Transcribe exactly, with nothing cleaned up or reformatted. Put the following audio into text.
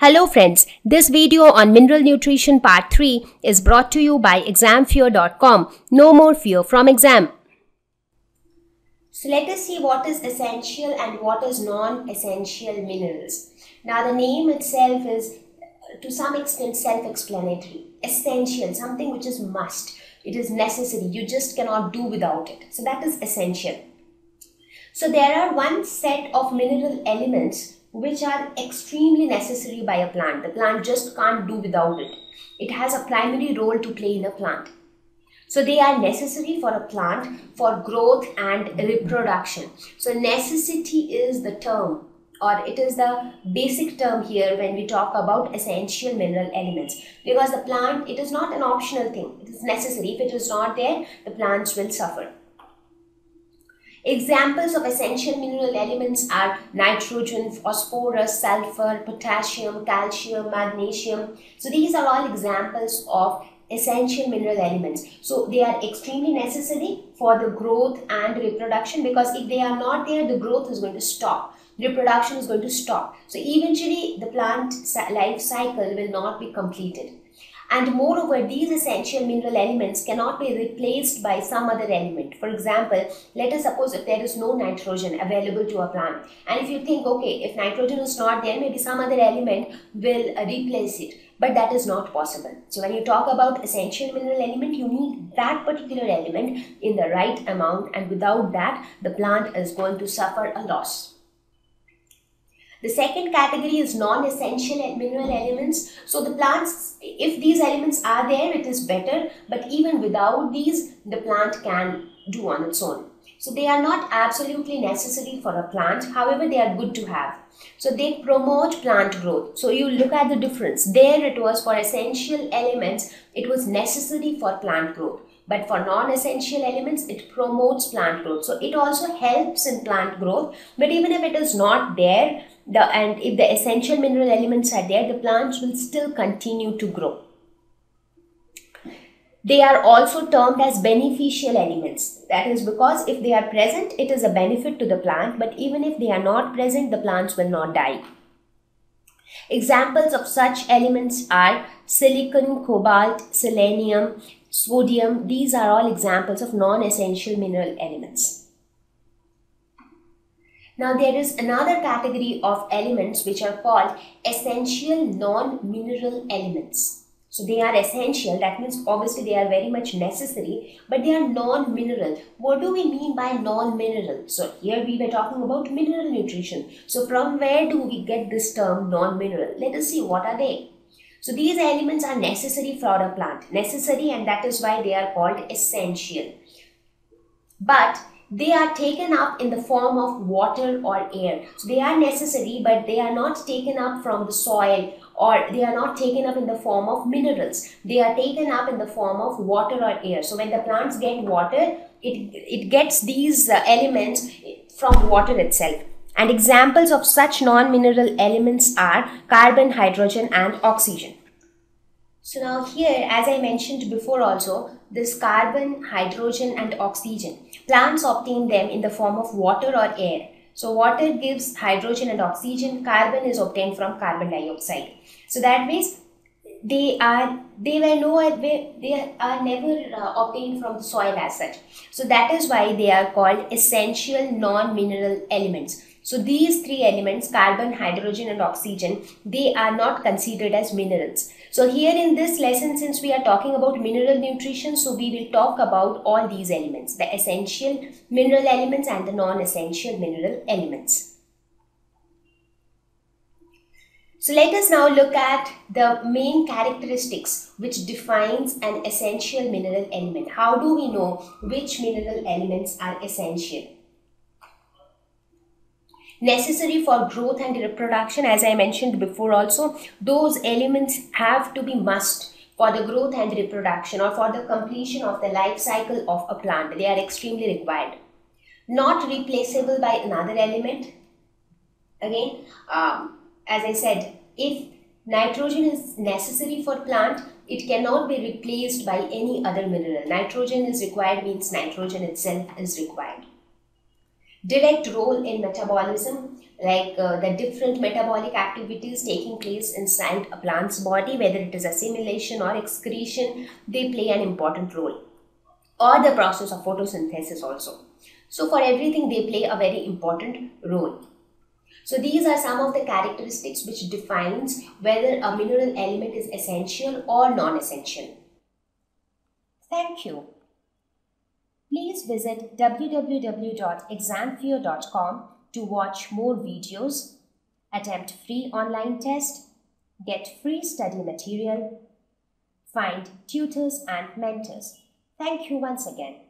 Hello friends, this video on mineral nutrition part three is brought to you by exam fear dot com. No more fear from exam. So let us see what is essential and what is non-essential minerals. Now the name itself is to some extent self-explanatory. Essential, something which is must. It is necessary. You just cannot do without it. So that is essential. So there are one set of mineral elements which are extremely necessary by a plant. The plant just can't do without it. It has a primary role to play in a plant. So they are necessary for a plant for growth and reproduction. So necessity is the term, or it is the basic term here when we talk about essential mineral elements. Because the plant, it is not an optional thing. It is necessary. If it is not there, the plants will suffer. Examples of essential mineral elements are nitrogen, phosphorus, sulfur, potassium, calcium, magnesium. So these are all examples of essential mineral elements. So they are extremely necessary for the growth and reproduction, because if they are not there, the growth is going to stop. Reproduction is going to stop. So eventually the plant life cycle will not be completed. And moreover, these essential mineral elements cannot be replaced by some other element. For example, let us suppose if there is no nitrogen available to a plant, and if you think, okay, if nitrogen is not there, maybe some other element will replace it, but that is not possible. So when you talk about essential mineral element, you need that particular element in the right amount, and without that, the plant is going to suffer a loss. The second category is non-essential mineral elements. So the plants, if these elements are there, it is better. But even without these, the plant can do on its own. So they are not absolutely necessary for a plant. However, they are good to have. So they promote plant growth. So you look at the difference. There it was for essential elements, it was necessary for plant growth. But for non-essential elements, it promotes plant growth. So it also helps in plant growth. But even if it is not there, the, and if the essential mineral elements are there, the plants will still continue to grow. They are also termed as beneficial elements. That is because if they are present, it is a benefit to the plant. But even if they are not present, the plants will not die. Examples of such elements are silicon, cobalt, selenium, sodium. These are all examples of non-essential mineral elements. Now there is another category of elements which are called essential non-mineral elements. So they are essential, that means obviously they are very much necessary, but they are non-mineral. What do we mean by non-mineral? So here we were talking about mineral nutrition. So from where do we get this term non-mineral? Let us see what are they. So these elements are necessary for a plant, necessary, and that is why they are called essential. But they are taken up in the form of water or air. So they are necessary, but they are not taken up from the soil, or they are not taken up in the form of minerals. They are taken up in the form of water or air. So when the plants get water, it, it gets these elements from water itself. And examples of such non-mineral elements are carbon, hydrogen and oxygen. So now here, as I mentioned before also, this carbon, hydrogen and oxygen, plants obtain them in the form of water or air. So water gives hydrogen and oxygen, carbon is obtained from carbon dioxide. So that means they are, they were no, they are never uh, obtained from the soil as such. So that is why they are called essential non-mineral elements. So these three elements, carbon, hydrogen and oxygen, they are not considered as minerals. So here in this lesson, since we are talking about mineral nutrition, so we will talk about all these elements, the essential mineral elements and the non-essential mineral elements. So let us now look at the main characteristics which defines an essential mineral element. How do we know which mineral elements are essential? Necessary for growth and reproduction, as I mentioned before also, those elements have to be must for the growth and reproduction or for the completion of the life cycle of a plant. They are extremely required. Not replaceable by another element. Again, um, as I said, if nitrogen is necessary for plant, it cannot be replaced by any other mineral. Nitrogen is required means nitrogen itself is required. Direct role in metabolism, like uh, the different metabolic activities taking place inside a plant's body, whether it is assimilation or excretion, they play an important role. Or the process of photosynthesis also. So for everything, they play a very important role. So these are some of the characteristics which defines whether a mineral element is essential or non-essential. Thank you. Please visit w w w dot exam fear dot com to watch more videos, attempt free online test, get free study material, find tutors and mentors. Thank you once again.